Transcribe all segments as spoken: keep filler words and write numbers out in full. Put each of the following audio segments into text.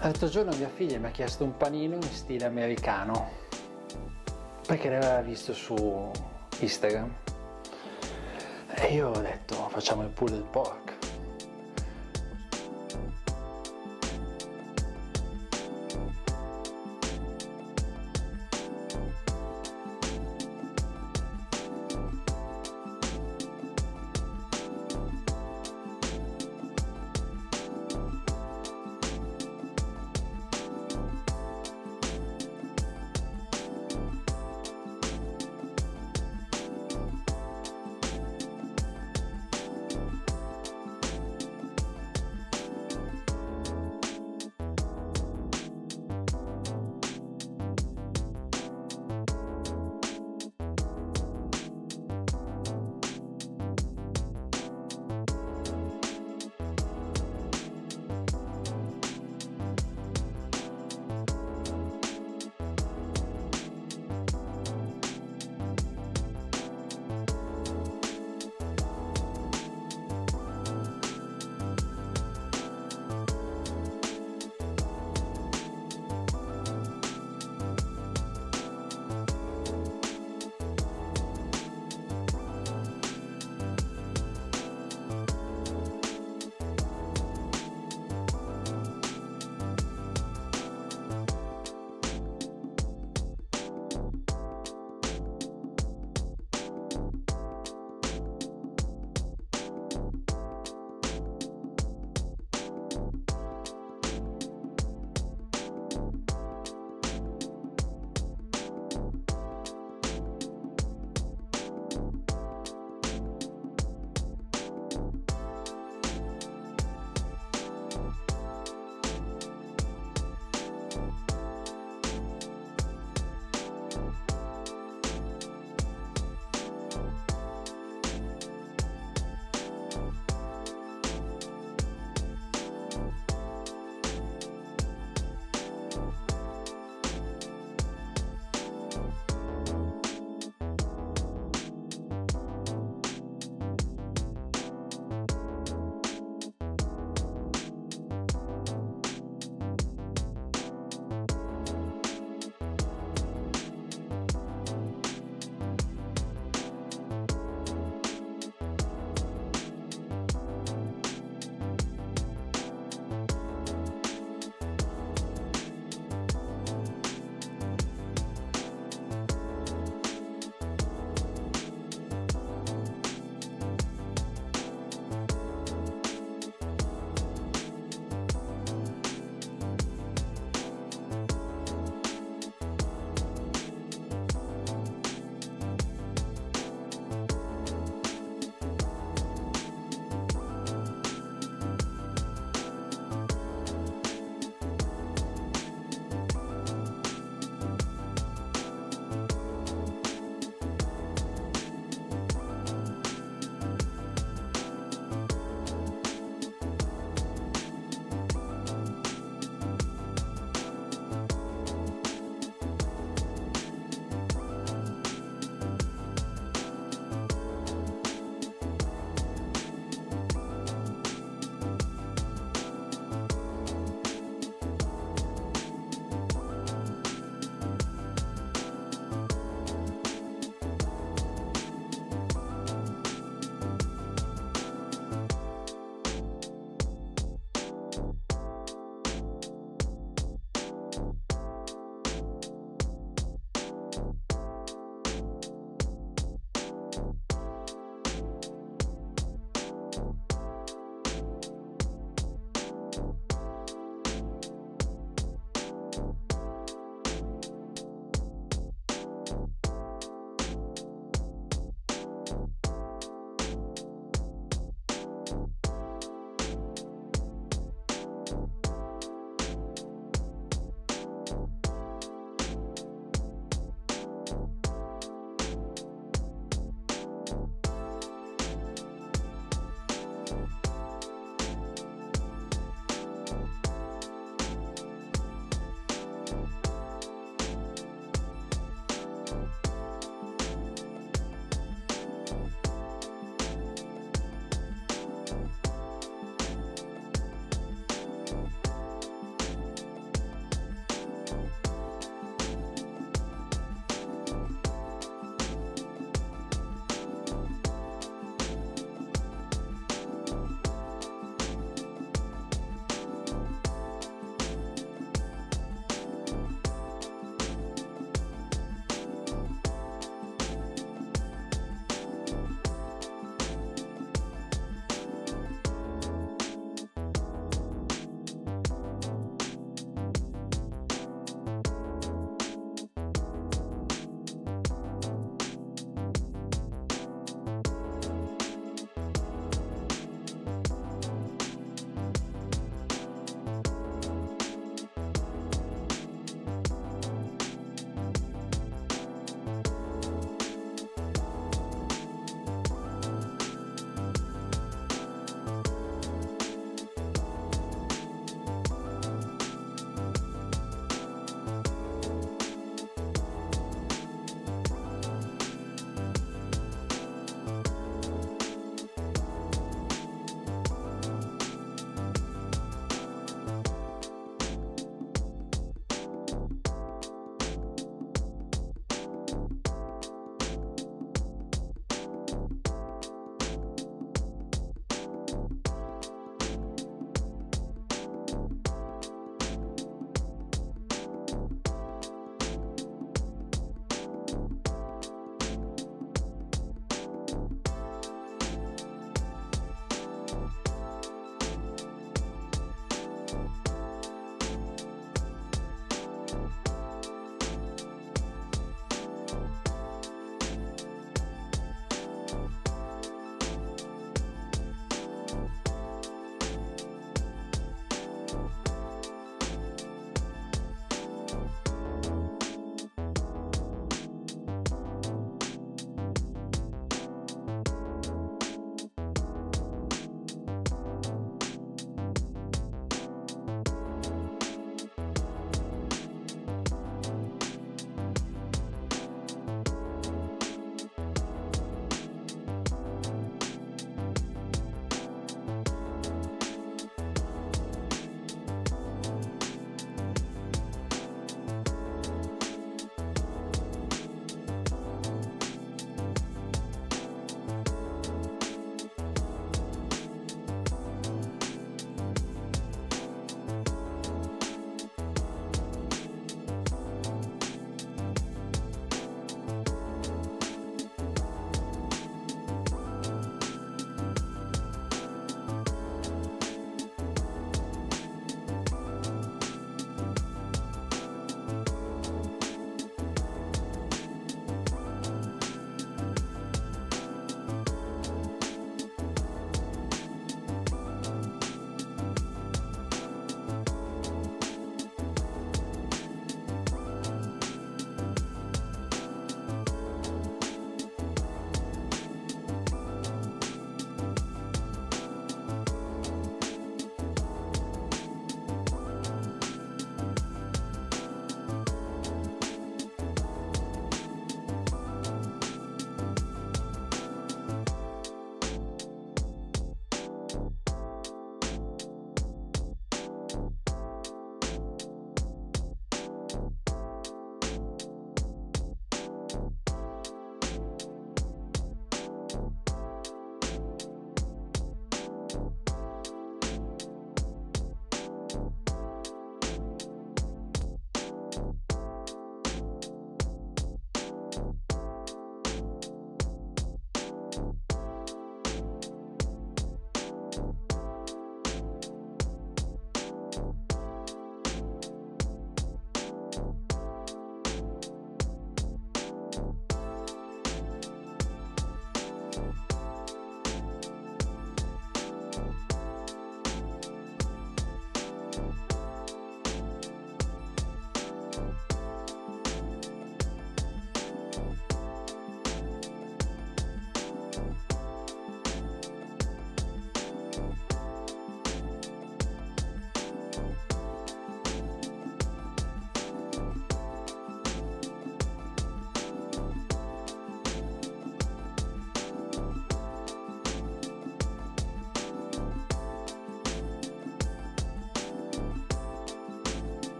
L'altro giorno mia figlia mi ha chiesto un panino in stile americano perché l'aveva visto su Instagram e io ho detto facciamo il pulled pork.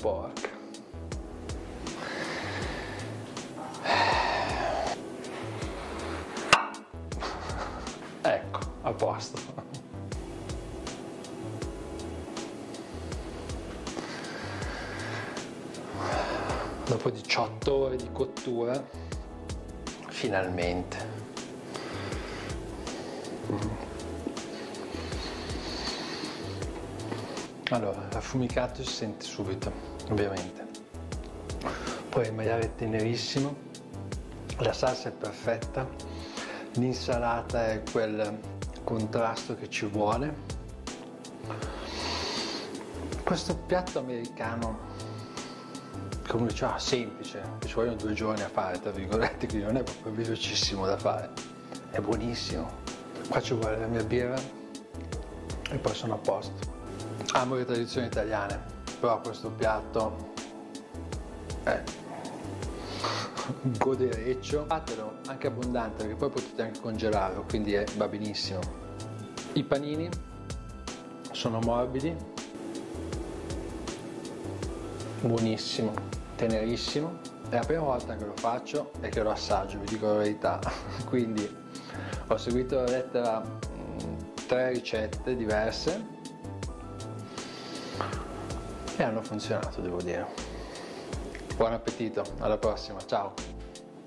park. Ecco, a posto. Dopo diciotto ore di cottura, finalmente. Allora, affumicato si sente subito, ovviamente. Poi il maiale è tenerissimo, la salsa è perfetta, l'insalata è quel contrasto che ci vuole. Questo piatto americano, come diceva, semplice, ci vogliono due giorni a fare, tra virgolette, quindi non è proprio velocissimo da fare, è buonissimo. Qua ci vuole la mia birra e poi sono a posto. Amo le tradizioni italiane, però questo piatto è godereccio. Fatelo anche abbondante, perché poi potete anche congelarlo, quindi è, va benissimo. I panini sono morbidi, buonissimo, tenerissimo. È la prima volta che lo faccio e che lo assaggio, vi dico la verità. Quindi ho seguito alla lettera tre ricette diverse e hanno funzionato, devo dire. Buon appetito, alla prossima, ciao!